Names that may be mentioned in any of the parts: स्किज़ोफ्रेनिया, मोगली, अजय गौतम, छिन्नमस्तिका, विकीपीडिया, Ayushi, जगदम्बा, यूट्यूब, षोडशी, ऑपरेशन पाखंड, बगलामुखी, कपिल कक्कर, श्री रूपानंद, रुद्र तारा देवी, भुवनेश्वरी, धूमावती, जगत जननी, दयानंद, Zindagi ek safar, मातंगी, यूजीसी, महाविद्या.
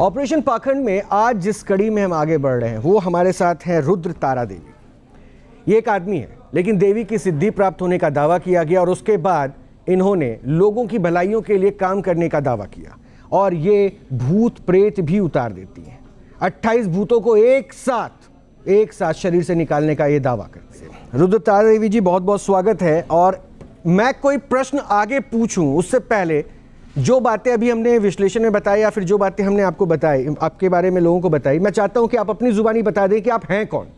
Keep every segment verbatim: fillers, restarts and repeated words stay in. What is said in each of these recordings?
ऑपरेशन पाखंड में आज जिस कड़ी में हम आगे बढ़ रहे हैं वो हमारे साथ हैं रुद्र तारा देवी। ये एक आदमी है, लेकिन देवी की सिद्धि प्राप्त होने का दावा किया गया और उसके बाद इन्होंने लोगों की भलाइयों के लिए काम करने का दावा किया और ये भूत प्रेत भी उतार देती हैं। अट्ठाईस भूतों को एक साथ एक साथ शरीर से निकालने का ये दावा करती है। रुद्र तारा देवी जी, बहुत बहुत स्वागत है। और मैं कोई प्रश्न आगे पूछूं उससे पहले जो बातें अभी हमने विश्लेषण में बताई या फिर जो बातें हमने आपको बताई, आपके बारे में लोगों को बताई, मैं चाहता हूं कि आप अपनी जुबानी बता दें कि आप हैं कौन।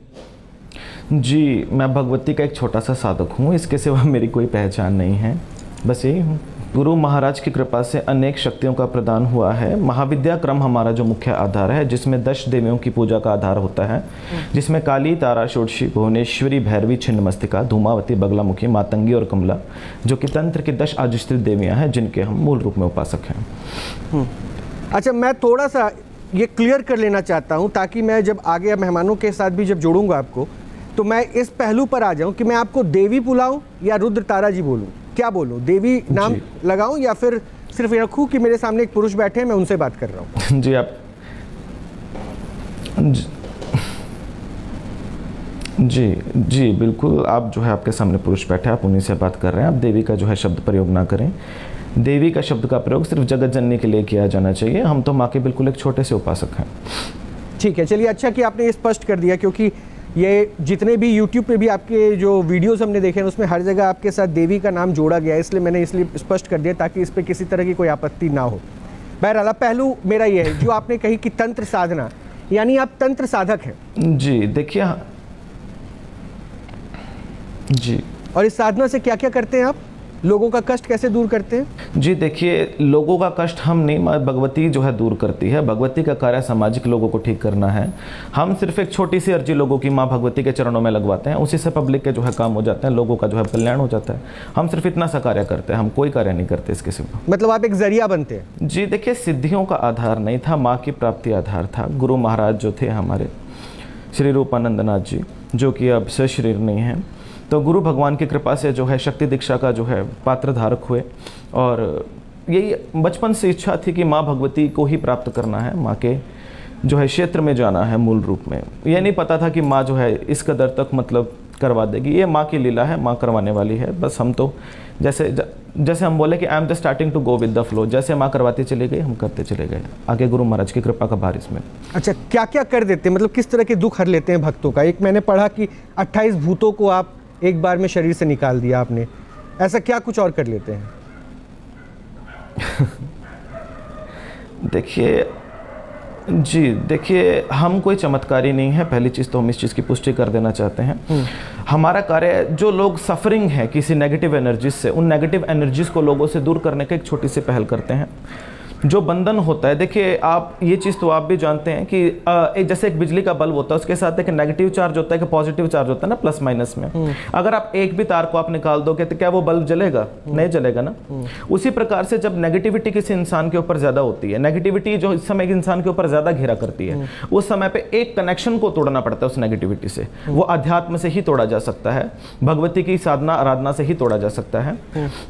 जी, मैं भगवती का एक छोटा सा साधक हूं, इसके सिवा मेरी कोई पहचान नहीं है, बस यही हूँ। गुरु महाराज की कृपा से अनेक शक्तियों का प्रदान हुआ है। महाविद्या क्रम हमारा जो मुख्य आधार है, जिसमें दश देवियों की पूजा का आधार होता है, जिसमें काली, तारा, षोडशी, भुवनेश्वरी, भैरवी, छिन्नमस्तिका, धूमावती, बगलामुखी, मातंगी और कमला, जो कि तंत्र की दश अधिष्ठित देवियाँ हैं, जिनके हम मूल रूप में उपासक हैं। अच्छा, मैं थोड़ा सा ये क्लियर कर लेना चाहता हूँ ताकि मैं जब आगे मेहमानों के साथ भी जब जोड़ूंगा आपको, तो मैं इस पहलू पर आ जाऊँ कि मैं आपको देवी बुलाऊँ या रुद्र तारा जी बोलूँ, क्या बोलूं, देवी नाम लगाऊं या फिर सिर्फ ये रखूं कि मेरे सामने एक पुरुष बैठे हैं, मैं उनसे बात कर रहा हूं। जी आप जी, जी जी बिल्कुल, आप जो है आपके सामने पुरुष बैठे, आप उन्हीं से बात कर रहे हैं। आप देवी का जो है शब्द प्रयोग ना करें। देवी का शब्द का प्रयोग सिर्फ जगत जननी के लिए किया जाना चाहिए। हम तो माँ के बिल्कुल एक छोटे से उपासक हैं। ठीक है, चलिए, अच्छा कि आपने ये स्पष्ट कर दिया, क्योंकि ये जितने भी यूट्यूब पे भी आपके जो वीडियोस हमने देखे हैं उसमें हर जगह आपके साथ देवी का नाम जोड़ा गया है, इसलिए मैंने इसलिए स्पष्ट कर दिया ताकि इस पे किसी तरह की कोई आपत्ति ना हो। बहरहाल, पहलू मेरा ये है जो आपने कही कि तंत्र साधना, यानी आप तंत्र साधक हैं। जी देखिए, जी, और इस साधना से क्या क्या करते हैं आप? लोगों का कष्ट कैसे दूर करते हैं? जी देखिए, लोगों का कष्ट हम नहीं, माँ भगवती जो है दूर करती है। भगवती का कार्य सामाजिक लोगों को ठीक करना है। हम सिर्फ एक छोटी सी अर्जी लोगों की माँ भगवती के चरणों में लगवाते हैं, उसी से पब्लिक के जो है काम हो जाते हैं, लोगों का जो है कल्याण हो जाता है। हम सिर्फ इतना सा कार्य करते हैं, हम कोई कार्य नहीं करते इसके सिवा। मतलब आप एक जरिया बनते हैं। जी देखिए, सिद्धियों का आधार नहीं था, माँ की प्राप्ति आधार था। गुरु महाराज जो थे हमारे श्री रूपानंद जी, जो कि अब सशरीर नहीं हैं, तो गुरु भगवान की कृपा से जो है शक्ति दीक्षा का जो है पात्र धारक हुए। और यही बचपन से इच्छा थी कि माँ भगवती को ही प्राप्त करना है, माँ के जो है क्षेत्र में जाना है मूल रूप में। यह नहीं पता था कि माँ जो है इस कदर तक मतलब करवा देगी। ये माँ की लीला है, माँ करवाने वाली है। बस हम तो जैसे ज, जैसे हम बोले कि I am just starting to go with the flow, जैसे माँ करवाती चले गई हम करते चले गए आगे, गुरु महाराज की कृपा का बारिश में। अच्छा, क्या क्या कर देते हैं, मतलब किस तरह के दुख हर लेते हैं भक्तों का? एक मैंने पढ़ा कि अट्ठाईस भूतों को आप एक बार में शरीर से निकाल दिया आपने, ऐसा क्या कुछ और कर लेते हैं? देखिए जी, देखिए हम कोई चमत्कारी नहीं है, पहली चीज़ तो हम इस चीज़ की पुष्टि कर देना चाहते हैं। हमारा कार्य, जो लोग सफरिंग है किसी नेगेटिव एनर्जीज से, उन नेगेटिव एनर्जीज को लोगों से दूर करने का एक छोटी सी पहल करते हैं। जो बंधन होता है, देखिए आप ये चीज़ तो आप भी जानते हैं कि एक जैसे एक बिजली का बल्ब होता है, उसके साथ एक नेगेटिव चार्ज होता है, एक पॉजिटिव चार्ज होता है ना, प्लस माइनस में। अगर आप एक भी तार को आप निकाल दोगे तो क्या वो बल्ब जलेगा? नहीं जलेगा ना। उसी प्रकार से जब नेगेटिविटी किसी इंसान के ऊपर ज़्यादा होती है, नेगेटिविटी जो इस समय एक इंसान के ऊपर ज़्यादा घेरा करती है, उस समय पर एक कनेक्शन को तोड़ना पड़ता है उस नेगेटिविटी से। वो अध्यात्म से ही तोड़ा जा सकता है, भगवती की साधना आराधना से ही तोड़ा जा सकता है।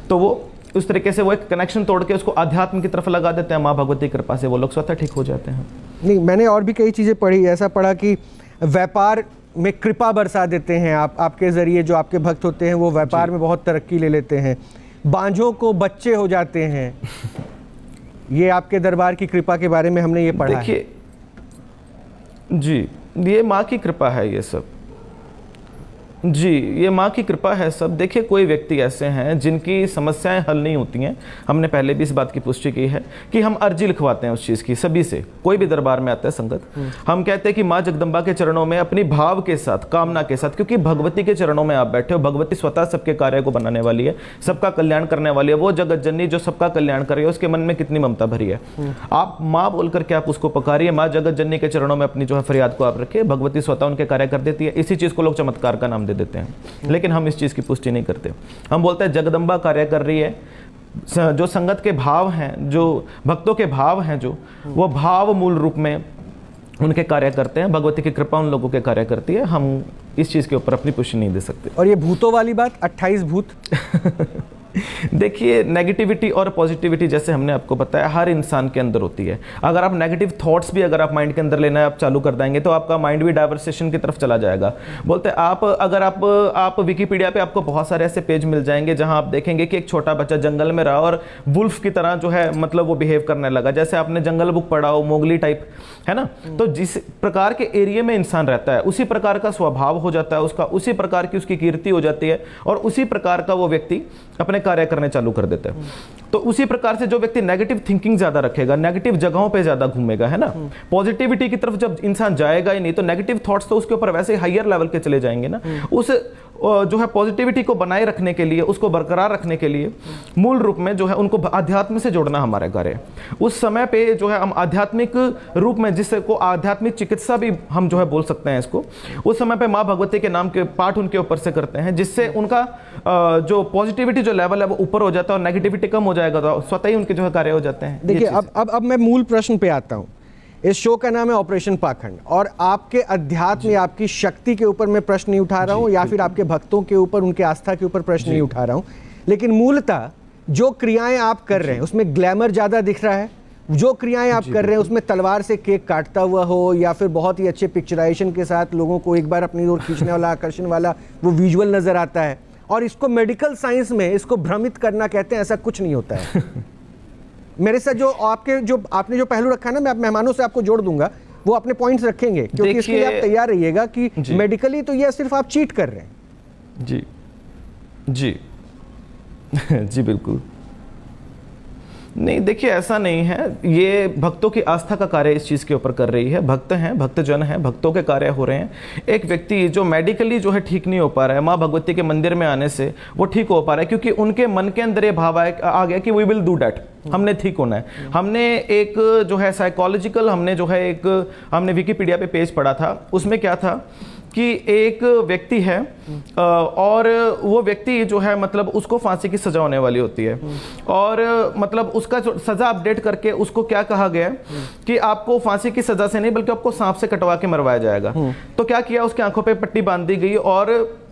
तो वो उस तरीके से वो एक कनेक्शन तोड़ के उसको आध्यात्म की तरफ लगा देते हैं। माँ भगवती कृपा से वो लोग स्वतः ठीक हो जाते हैं। नहीं, मैंने और भी कई चीज़ें पढ़ी, ऐसा पढ़ा कि व्यापार में कृपा बरसा देते हैं आप, आपके ज़रिए जो आपके भक्त होते हैं वो व्यापार में बहुत तरक्की ले लेते हैं। बांझों को बच्चे हो जाते हैं, ये आपके दरबार की कृपा के बारे में हमने ये पढ़ा है। जी, ये माँ की कृपा है ये सब। जी, ये माँ की कृपा है सब। देखिए, कोई व्यक्ति ऐसे हैं जिनकी समस्याएं हल नहीं होती हैं, हमने पहले भी इस बात की पुष्टि की है कि हम अर्जी लिखवाते हैं उस चीज़ की सभी से। कोई भी दरबार में आता है संगत, हम कहते हैं कि माँ जगदम्बा के चरणों में अपनी भाव के साथ, कामना के साथ, क्योंकि भगवती के चरणों में आप बैठे हो। भगवती स्वतः सबके कार्य को बनाने वाली है, सबका कल्याण करने वाली है। वो जगत जननी जो सबका कल्याण कर रही है, उसके मन में कितनी ममता भरी है। आप माँ बोल करके आप उसको पकारिए। माँ जगत जननी के चरणों में अपनी जो है फरियाद को आप रखिए, भगवती स्वतः उनके कार्य कर देती है। इसी चीज़ को लोग चमत्कार का नाम दे देते हैं, लेकिन हम इस चीज़ की पुष्टि नहीं करते। हम बोलते हैं जगदम्बा कार्य कर रही है। जो संगत के भाव हैं, जो भक्तों के भाव हैं, जो वो भाव मूल रूप में उनके कार्य करते हैं। भगवती की कृपा उन लोगों के कार्य करती है। हम इस चीज़ के ऊपर अपनी पुष्टि नहीं दे सकते। और ये भूतों वाली बात, अट्ठाईस भूत देखिए, नेगेटिविटी और पॉजिटिविटी जैसे हमने आपको बताया हर इंसान के अंदर होती है। अगर आप नेगेटिव थॉट्स भी अगर आप माइंड के अंदर लेना आप चालू कर देंगे तो आपका माइंड भी डाइवर्सेशन की तरफ चला जाएगा। बोलते हैं आप अगर आप आप विकीपीडिया पे आपको बहुत सारे ऐसे पेज मिल जाएंगे जहां आप देखेंगे कि एक छोटा बच्चा जंगल में रहा और वुल्फ की तरह जो है मतलब वो बिहेव करने लगा, जैसे आपने जंगल बुक पढ़ा हो, मोगली टाइप, है ना। तो जिस प्रकार के एरिया में इंसान रहता है उसी प्रकार का स्वभाव हो जाता है उसका, उसी प्रकार की उसकी कीर्ति हो जाती है और उसी प्रकार का वो व्यक्ति अपने कार्य करने चालू कर देता है। तो उसी प्रकार से जो व्यक्ति नेगेटिव थिंकिंग ज्यादा रखेगा, नेगेटिव जगहों पे ज्यादा घूमेगा, है ना, पॉजिटिविटी की तरफ जब इंसान जाएगा ही नहीं तो नेगेटिव थॉट्स तो उसके ऊपर वैसे ही हायर लेवल के चले जाएंगे ना। उस जो है पॉजिटिविटी को बनाए रखने के लिए, उसको बरकरार रखने के लिए मूल रूप में जो है उनको आध्यात्म से जोड़ना हमारा कार्य। उस समय पे जो है हम आध्यात्मिक रूप में, जिसको आध्यात्मिक चिकित्सा भी हम जो है बोल सकते हैं इसको, उस समय पे माँ भगवती के नाम के पाठ उनके ऊपर से करते हैं, जिससे उनका जो पॉजिटिविटी जो लेवल है वो ऊपर हो जाता है और नेगेटिविटी कम हो जाएगा तो स्वतः ही उनके जो है कार्य हो जाते हैं। देखिए, अब अब अब मैं मूल प्रश्न पे आता हूँ। इस शो का नाम है ऑपरेशन पाखंड और आपके अध्यात्म या आपकी शक्ति के ऊपर मैं प्रश्न नहीं उठा रहा हूँ या फिर आपके भक्तों के ऊपर, उनके आस्था के ऊपर प्रश्न नहीं उठा रहा हूँ, लेकिन मूलतः जो क्रियाएं आप कर रहे हैं उसमें ग्लैमर ज़्यादा दिख रहा है। जो क्रियाएं आप कर रहे हैं उसमें तलवार से केक काटता हुआ हो या फिर बहुत ही अच्छे पिक्चराइजेशन के साथ लोगों को एक बार अपनी ओर खींचने वाला, आकर्षण वाला वो विजुअल नज़र आता है, और इसको मेडिकल साइंस में इसको भ्रमित करना कहते हैं। ऐसा कुछ नहीं होता है। मेरे साथ जो आपके जो आपने जो पहलू रखा है ना, मैं आप मेहमानों से आपको जोड़ दूंगा, वो अपने पॉइंट्स रखेंगे, क्योंकि इसके लिए आप तैयार रहिएगा कि मेडिकली तो ये सिर्फ आप चीट कर रहे हैं। जी जी जी बिल्कुल नहीं। देखिए, ऐसा नहीं है। ये भक्तों की आस्था का कार्य इस चीज़ के ऊपर कर रही है। भक्त हैं, भक्तजन हैं, भक्तों के कार्य हो रहे हैं। एक व्यक्ति जो मेडिकली जो है ठीक नहीं हो पा रहा है, माँ भगवती के मंदिर में आने से वो ठीक हो पा रहा है, क्योंकि उनके मन के अंदर ये भाव आ गया कि वी विल डू डैट, हमने ठीक होना है। हमने एक जो है साइकोलॉजिकल, हमने जो है एक हमने विकीपीडिया पे पेज पढ़ा था, उसमें क्या था कि एक व्यक्ति है और वो व्यक्ति जो है मतलब उसको फांसी की सजा होने वाली होती है, और मतलब उसका जो सजा अपडेट करके उसको क्या कहा गया कि आपको फांसी की सजा से नहीं बल्कि आपको सांप से कटवा के मरवाया जाएगा। तो क्या किया, उसकी आंखों पे पट्टी बांध दी गई और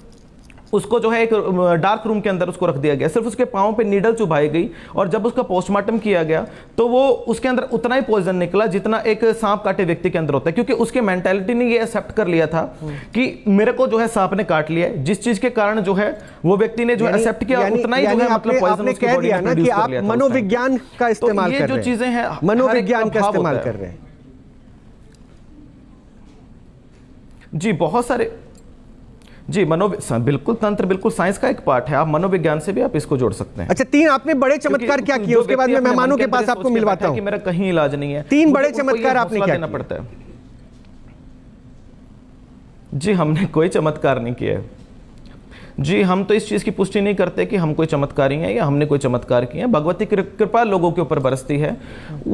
उसको जो है एक डार्क रूम के अंदर उसको रख दिया गया। सिर्फ उसके पाँव पे नीडल चुभाई गई और जब उसका पोस्टमार्टम किया गया तो वो उसके अंदर उतना ही पॉइजन निकला जितना एक सांप काटे व्यक्ति के अंदर होता है, क्योंकि उसके मेंटालिटी ने ये एक्सेप्ट कर लिया था कि मेरे को जो है सांप ने काट लिया, जिस चीज के कारण जो है वो व्यक्ति ने जो एक्सेप्ट किया उतना ही जो है मतलब पॉइजन उसके बॉडी में प्रोड्यूस कर लिया था। मनोविज्ञान का इस्तेमाल कर रहे हैं, ये जो चीजें हैं मनोविज्ञान का इस्तेमाल कर रहे हैं। जी बहुत सारे जी मनो बिल्कुल तंत्र बिल्कुल साइंस का एक पार्ट है, आप मनोविज्ञान से भी आप इसको जोड़ सकते हैं। अच्छा, तीन आपने बड़े चमत्कार क्या किए, उसके बाद मैं मेहमानों के पास आपको मिलवाता हूं कि मेरा कहीं इलाज नहीं है। तीन बड़े चमत्कार आपने क्या देना पड़ता है? जी हमने कोई चमत्कार नहीं किया। जी हम तो इस चीज़ की पुष्टि नहीं करते कि हम कोई चमत्कारी हैं या हमने कोई चमत्कार किए हैं। भगवती की कृपा लोगों के ऊपर बरसती है,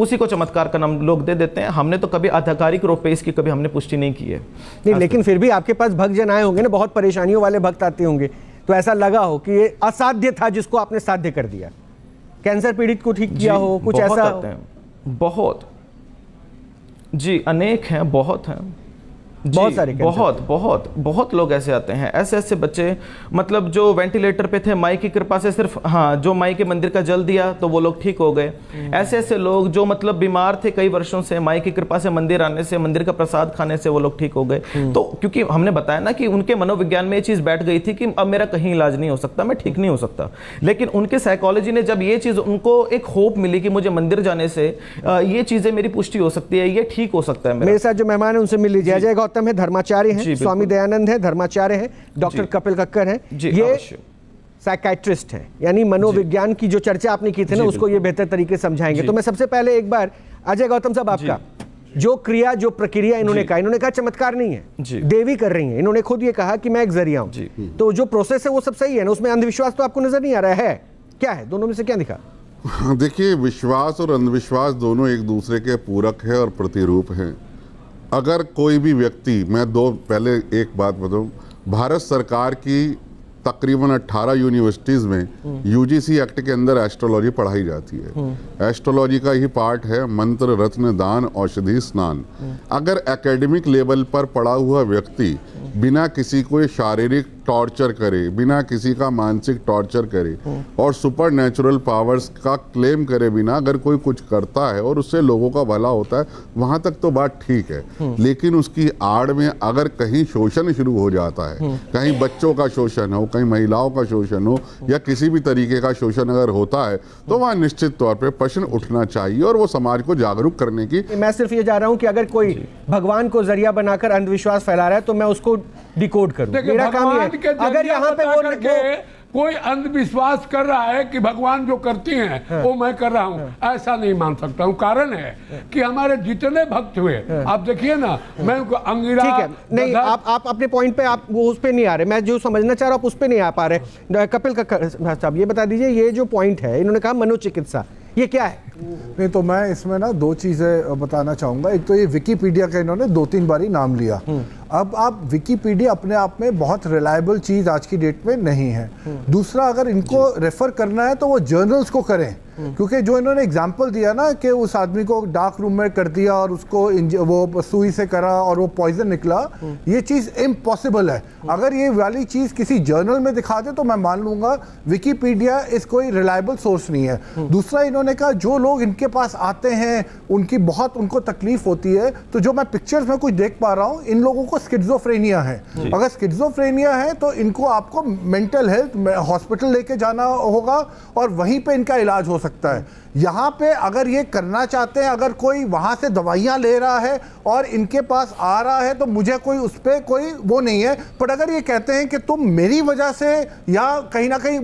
उसी को चमत्कार का नाम लोग दे देते हैं। हमने तो कभी आधिकारिक रूप पे इसकी कभी हमने पुष्टि नहीं की है। नहीं, लेकिन फिर भी आपके पास भक्तजन आए होंगे ना, बहुत परेशानियों वाले भक्त आते होंगे, तो ऐसा लगा हो कि ये असाध्य था जिसको आपने साध्य कर दिया, कैंसर पीड़ित को ठीक किया हो, कुछ ऐसा? बहुत जी, अनेक हैं, बहुत हैं, बहुत सारे, बहुत बहुत बहुत लोग ऐसे आते हैं। ऐसे ऐसे बच्चे मतलब जो वेंटिलेटर पे थे, माई की कृपा से सिर्फ हाँ जो माई के मंदिर का जल दिया तो वो लोग ठीक हो गए। ऐसे ऐसे लोग जो मतलब बीमार थे कई वर्षों से, माई की कृपा से मंदिर आने से, मंदिर का प्रसाद खाने से वो लोग ठीक हो गए। तो क्योंकि हमने बताया ना कि उनके मनोविज्ञान में ये चीज़ बैठ गई थी कि अब मेरा कहीं इलाज नहीं हो सकता, मैं ठीक नहीं हो सकता, लेकिन उनके साइकोलॉजी ने जब ये चीज़ उनको एक होप मिली कि मुझे मंदिर जाने से ये चीज़ें मेरी पुष्टि हो सकती है, ये ठीक हो सकता है। मेरे साथ जो मेहमान हैं उनसे मिल लीजिए। अजय है, धर्माचार्य हैं, स्वामी दयानंद हैं, धर्माचार्य हैं, डॉक्टर कपिल कक्कर हैं, ये साइकियाट्रिस्ट हैं, यानी मनोविज्ञान की जो चर्चा आपने की थी ना उसको ये बेहतर तरीके समझाएंगे। तो मैं सबसे पहले एक बार अजय गौतम साहब, आपका जो क्रिया जो प्रक्रिया इन्होंने कहा, इन्होंने कहा चमत्कार नहीं है, देवी कर रही है। इन्होंने खुद ये कहा कि मैं एक जरिया हूं, तो जो प्रोसेस है वो सब सही है ना, उसमें अंधविश्वास तो आपको नजर नहीं आ रहा है? क्या है दोनों में से क्या दिखा? देखिए, विश्वास और अंधविश्वास दोनों एक दूसरे के पूरक है और प्रतिरूप है। अगर कोई भी व्यक्ति, मैं दो पहले एक बात बताऊं, भारत सरकार की तकरीबन अट्ठारह यूनिवर्सिटीज़ में यूजीसी एक्ट के अंदर एस्ट्रोलॉजी पढ़ाई जाती है। एस्ट्रोलॉजी का ही पार्ट है मंत्र, रत्न, दान, औषधि, स्नान। अगर एकेडमिक लेवल पर पढ़ा हुआ व्यक्ति बिना किसी कोई शारीरिक टॉर्चर करे, बिना किसी का मानसिक टॉर्चर करे और सुपर नेचुरल पावर्स का क्लेम करे बिना अगर कोई कुछ करता है और उससे लोगों का भला होता है, वहां तक तो बात ठीक है। लेकिन उसकी आड़ में अगर कहीं शोषण शुरू हो जाता है, कहीं बच्चों का शोषण हो, कहीं महिलाओं का शोषण हो या किसी भी तरीके का शोषण अगर होता है, तो वहाँ निश्चित तौर पर प्रश्न उठना चाहिए और वो समाज को जागरूक करने की। मैं सिर्फ ये जा रहा हूँ कि अगर कोई भगवान को जरिया बनाकर अंधविश्वास फैला रहा है तो मैं उसको डिकोड करूं, मेरा काम ये है। अगर यहाँ पे वो कोई अंधविश्वास कर रहा है कि भगवान जो करती हैं हाँ, वो मैं कर रहा हूँ हाँ, ऐसा नहीं मान सकता हूँ। कारण है कि हमारे जितने भक्त हुए हाँ, आप देखिए ना हाँ, मैं उनको अंगिरा ठीक है नहीं आप आप अपने पॉइंट पे आप वो उस पे नहीं आ रहे, मैं जो समझना चाह रहा हूँ आप उस पे नहीं आ पा रहे। कपिल का साहब ये बता दीजिए, ये जो पॉइंट है इन्होंने कहा मनोचिकित्सा, ये क्या है? नहीं तो मैं इसमें ना दो चीज़ें बताना चाहूँगा। एक तो ये विकीपीडिया का इन्होंने दो तीन बारी नाम लिया। अब आप विकीपीडिया अपने आप में बहुत रिलायबल चीज़ आज की डेट में नहीं है। दूसरा, अगर इनको रेफ़र करना है तो वो जर्नल्स को करें, क्योंकि जो इन्होंने एग्जाम्पल दिया ना कि उस आदमी को डार्क रूम में कर दिया और उसको वो सुई से करा और वो पॉइजन निकला, ये चीज़ इम्पॉसिबल है। अगर ये वाली चीज़ किसी जर्नल में दिखा दे तो मैं मान लूँगा। विकीपीडिया इस कोई रिलायबल सोर्स नहीं है। दूसरा, इन्होंने कहा जो लोग इनके पास आते हैं उनकी बहुत उनको तकलीफ होती है, तो जो मैं पिक्चर्स में कुछ देख पा रहा हूँ इन लोगों को स्किज़ोफ्रेनिया है। अगर स्किज़ोफ्रेनिया है तो इनको आपको मेंटल हेल्थ हॉस्पिटल लेके जाना होगा और वहीं पर इनका इलाज हो सकता है। यहाँ पे अगर ये करना चाहते हैं, अगर कोई वहाँ से दवाइयाँ ले रहा है और इनके पास आ रहा है तो मुझे कोई उस पर कोई वो नहीं है। पर अगर ये कहते हैं कि तुम मेरी वजह से या कहीं ना कहीं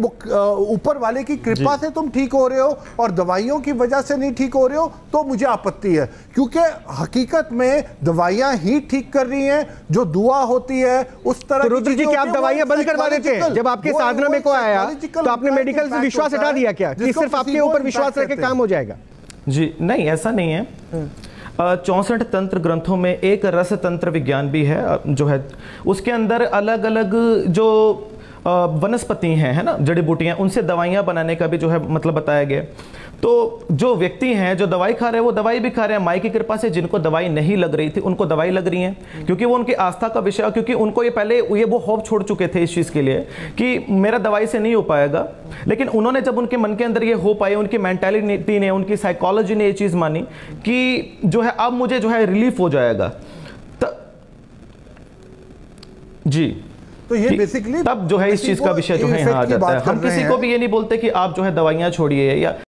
ऊपर वाले की कृपा से तुम ठीक हो रहे हो और दवाइयों की वजह से नहीं ठीक हो रहे हो, तो मुझे आपत्ति है। क्योंकि हकीकत में दवाइयाँ ही ठीक कर रही हैं, जो दुआ होती है उस तरह। रुद्र जी, क्या आप दवाइयाँ बंद करवा देते हैं? जब आपके साधना में कोई आया तो आपने मेडिकल से विश्वास हटा दिया क्या? सिर्फ आपके ऊपर विश्वास रखे काम हो जाएगा? जी नहीं, ऐसा नहीं है। चौंसठ तंत्र ग्रंथों में एक रस तंत्र विज्ञान भी है, जो है उसके अंदर अलग अलग जो वनस्पति हैं, है ना, जड़ी बूटियाँ, उनसे दवाइयाँ बनाने का भी जो है मतलब बताया गया। तो जो व्यक्ति हैं जो दवाई खा रहे हैं वो दवाई भी खा रहे हैं। माई की कृपा से जिनको दवाई नहीं लग रही थी उनको दवाई लग रही है, क्योंकि वो उनकी आस्था का विषय, क्योंकि उनको ये पहले ये वो होप छोड़ चुके थे इस चीज़ के लिए कि मेरा दवाई से नहीं हो पाएगा। लेकिन उन्होंने जब उनके मन के अंदर ये होप आई, उनकी मैंटेलिटी ने, उनकी साइकोलॉजी ने ये चीज़ मानी कि जो है अब मुझे जो है रिलीफ हो जाएगा। जी तो ये बेसिकली तब जो है इस चीज़ का विषय जो है यहाँ आ जाता है। हम किसी को भी ये नहीं बोलते कि आप जो है दवाइयाँ छोड़िए या